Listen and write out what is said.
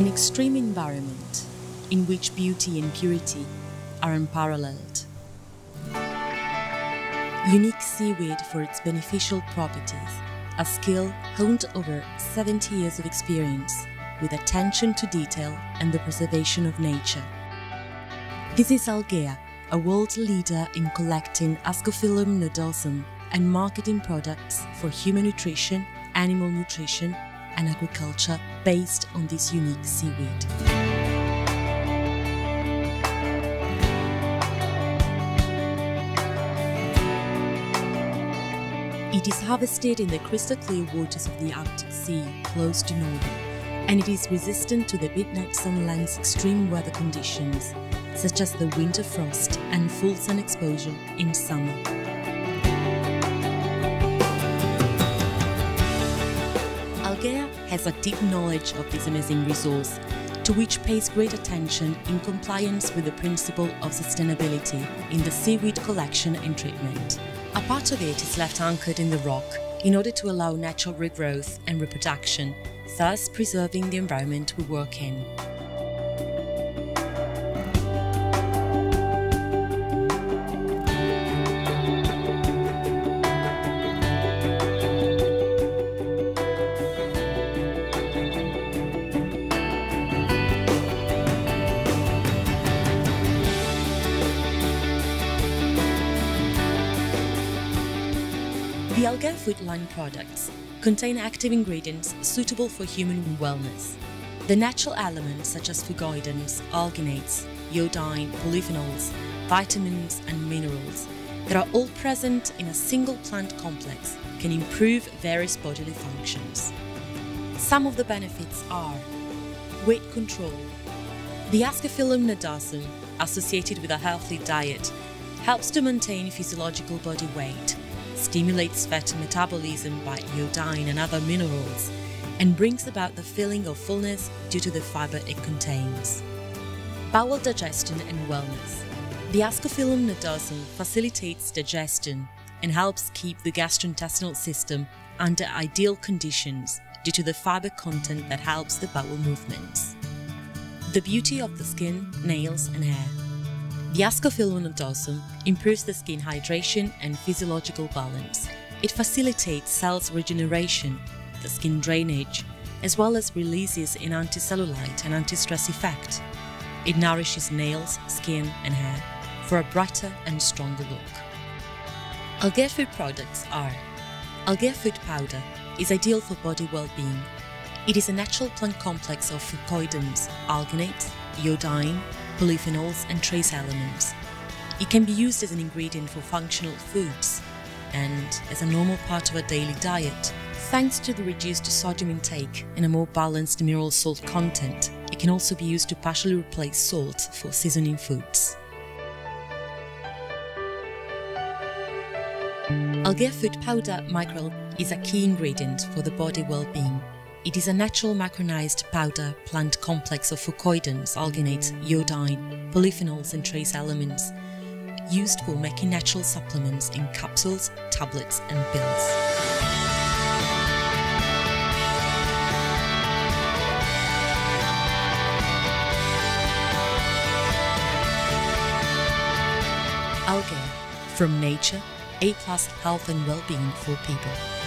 An extreme environment in which beauty and purity are unparalleled. Unique seaweed for its beneficial properties, a skill honed over 70 years of experience with attention to detail and the preservation of nature. This is Algea, a world leader in collecting Ascophyllum nodosum and marketing products for human nutrition, animal nutrition and agriculture based on this unique seaweed. It is harvested in the crystal clear waters of the Arctic Sea close to Norway, and it is resistant to the midnight sunlight's extreme weather conditions, such as the winter frost and full sun exposure in summer. Algea has a deep knowledge of this amazing resource, to which pays great attention in compliance with the principle of sustainability in the seaweed collection and treatment. A part of it is left anchored in the rock in order to allow natural regrowth and reproduction, thus preserving the environment we work in. The AlgeaFood line products contain active ingredients suitable for human wellness. The natural elements such as fucoidans, alginates, iodine, polyphenols, vitamins and minerals that are all present in a single plant complex can improve various bodily functions. Some of the benefits are weight control. The Ascophyllum nodosum, associated with a healthy diet, helps to maintain physiological body weight, stimulates fat metabolism by iodine and other minerals, and brings about the feeling of fullness due to the fiber it contains. Bowel digestion and wellness. The Ascophyllum nodosum facilitates digestion and helps keep the gastrointestinal system under ideal conditions due to the fiber content that helps the bowel movements. The beauty of the skin, nails and hair. The Ascophyllum nodosum improves the skin hydration and physiological balance. It facilitates cells regeneration, the skin drainage, as well as releases in anticellulite and anti-stress effect. It nourishes nails, skin and hair for a brighter and stronger look. AlgeaFood products are AlgeaFood powder is ideal for body well-being. It is a natural plant complex of fucoidans, alginate, iodine, polyphenols and trace elements. It can be used as an ingredient for functional foods and as a normal part of a daily diet. Thanks to the reduced sodium intake and a more balanced mineral salt content, it can also be used to partially replace salt for seasoning foods. AlgeaFood powder micrel is a key ingredient for the body well-being. It is a natural micronized powder plant complex of fucoidans, alginates, iodine, polyphenols and trace elements, used for making natural supplements in capsules, tablets and pills. Algea, from nature, A+ health and well-being for people.